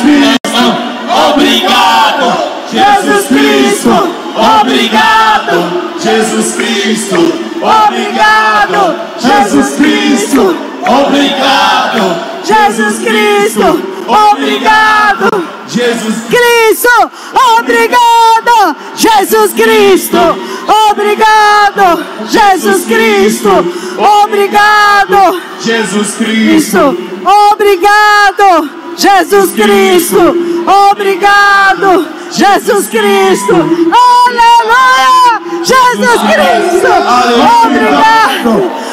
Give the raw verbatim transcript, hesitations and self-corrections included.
Cristo, obrigado. Jesus Cristo, obrigado. Jesus Cristo, obrigado. Jesus Cristo, obrigado. Jesus Cristo, obrigado. Jesus Cristo, obrigado. Jesus Cristo, obrigado. Jesus Cristo, obrigado. Jesus Cristo, obrigado. Jesus Cristo, obrigado. Jesus Cristo, aleluia. Jesus Cristo, obrigado.